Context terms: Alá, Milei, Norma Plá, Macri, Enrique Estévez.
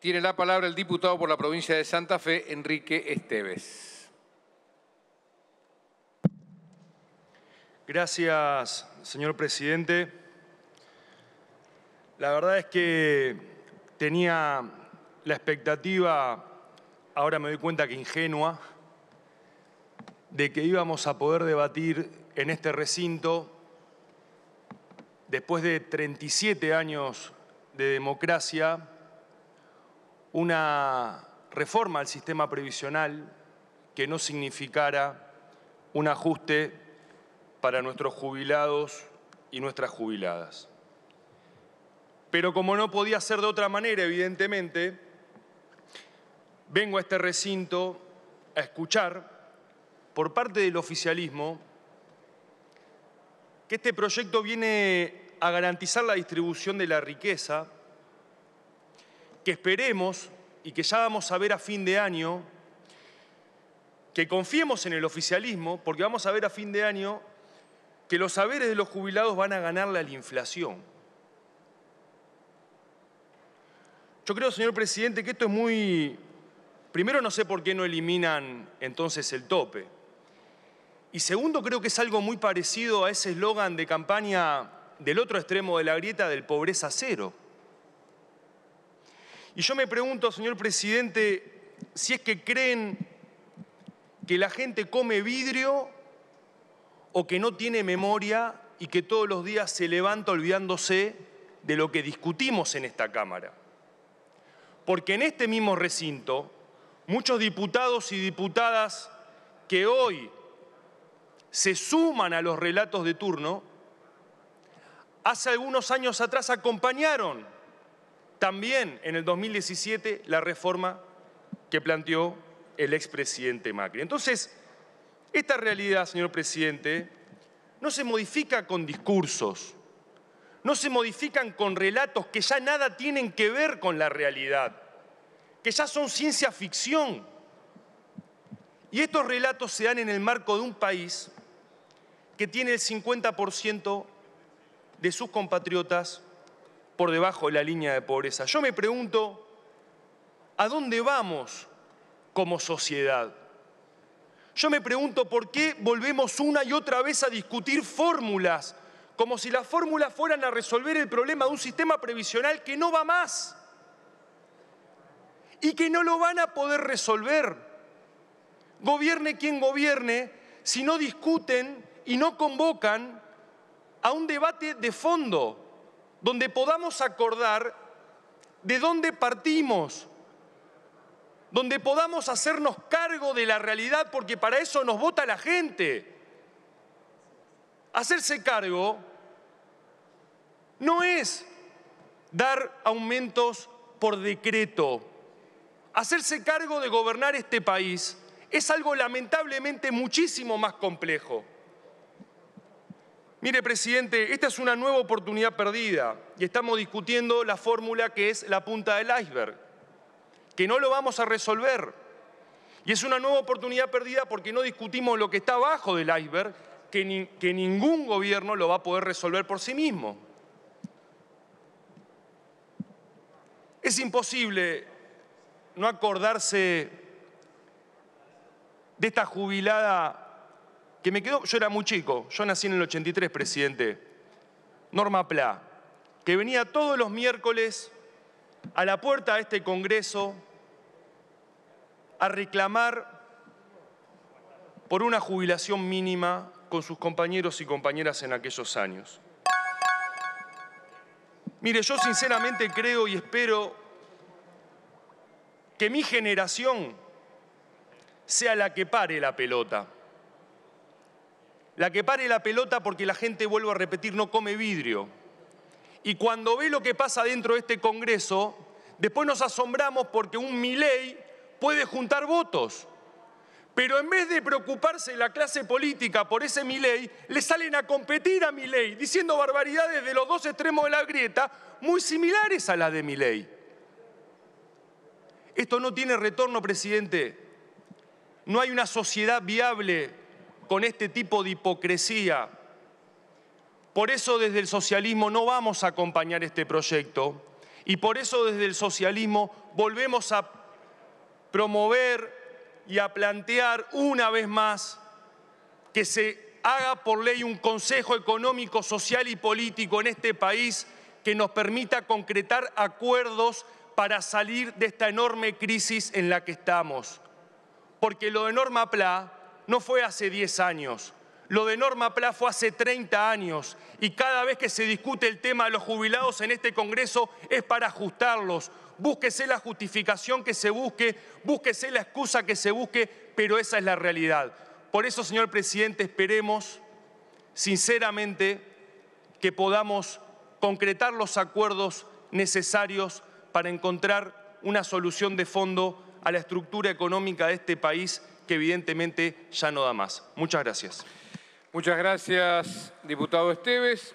Tiene la palabra el diputado por la provincia de Santa Fe, Enrique Estévez. Gracias, señor presidente. La verdad es que tenía la expectativa, ahora me doy cuenta que ingenua, de que íbamos a poder debatir en este recinto, después de 37 años de democracia, una reforma al sistema previsional que no significara un ajuste para nuestros jubilados y nuestras jubiladas. Pero como no podía ser de otra manera, evidentemente, vengo a este recinto a escuchar por parte del oficialismo que este proyecto viene a garantizar la distribución de la riqueza, que esperemos y que ya vamos a ver a fin de año, que confiemos en el oficialismo, porque vamos a ver a fin de año que los saberes de los jubilados van a ganarle a la inflación. Yo creo, señor presidente, que esto es muy... Primero, no sé por qué no eliminan entonces el tope. Y segundo, creo que es algo muy parecido a ese eslogan de campaña del otro extremo de la grieta del pobreza cero. Y yo me pregunto, señor presidente, si es que creen que la gente come vidrio o que no tiene memoria y que todos los días se levanta olvidándose de lo que discutimos en esta Cámara. Porque en este mismo recinto, muchos diputados y diputadas que hoy se suman a los relatos de turno, hace algunos años atrás acompañaron también en el 2017 la reforma que planteó el expresidente Macri. Entonces, esta realidad, señor presidente, no se modifica con discursos, no se modifican con relatos que ya nada tienen que ver con la realidad, que ya son ciencia ficción. Y estos relatos se dan en el marco de un país que tiene el 50% de sus compatriotas por debajo de la línea de pobreza. Yo me pregunto, ¿a dónde vamos como sociedad? Yo me pregunto por qué volvemos una y otra vez a discutir fórmulas, como si las fórmulas fueran a resolver el problema de un sistema previsional que no va más y que no lo van a poder resolver. Gobierne quien gobierne, si no discuten y no convocan a un debate de fondo, donde podamos acordar de dónde partimos, donde podamos hacernos cargo de la realidad, porque para eso nos vota la gente. Hacerse cargo no es dar aumentos por decreto. Hacerse cargo de gobernar este país es algo lamentablemente muchísimo más complejo. Mire, presidente, esta es una nueva oportunidad perdida y estamos discutiendo la fórmula que es la punta del iceberg, que no lo vamos a resolver. Y es una nueva oportunidad perdida porque no discutimos lo que está abajo del iceberg, que ningún gobierno lo va a poder resolver por sí mismo. Es imposible no acordarse de esta jubilada que me quedó, yo era muy chico, yo nací en el 83, presidente, Norma Plá, que venía todos los miércoles a la puerta de este Congreso a reclamar por una jubilación mínima con sus compañeros y compañeras en aquellos años. Mire, yo sinceramente creo y espero que mi generación sea la que pare la pelota. La que pare la pelota porque la gente, vuelvo a repetir, no come vidrio. Y cuando ve lo que pasa dentro de este Congreso, después nos asombramos porque un Milei puede juntar votos. Pero en vez de preocuparse la clase política por ese Milei, le salen a competir a Milei, diciendo barbaridades de los dos extremos de la grieta, muy similares a las de Milei. Esto no tiene retorno, presidente. No hay una sociedad viable con este tipo de hipocresía. Por eso desde el socialismo no vamos a acompañar este proyecto Y por eso desde el socialismo volvemos a promover y a plantear una vez más que se haga por ley un Consejo Económico, Social y Político en este país que nos permita concretar acuerdos para salir de esta enorme crisis en la que estamos. Porque lo de Norma Plá no fue hace 10 años, lo de Norma Plá fue hace 30 años y cada vez que se discute el tema de los jubilados en este Congreso es para ajustarlos. Búsquese la justificación que se busque, búsquese la excusa que se busque, pero esa es la realidad. Por eso, señor presidente, esperemos sinceramente que podamos concretar los acuerdos necesarios para encontrar una solución de fondo a la estructura económica de este país que evidentemente ya no da más. Muchas gracias. Muchas gracias, diputado Estévez.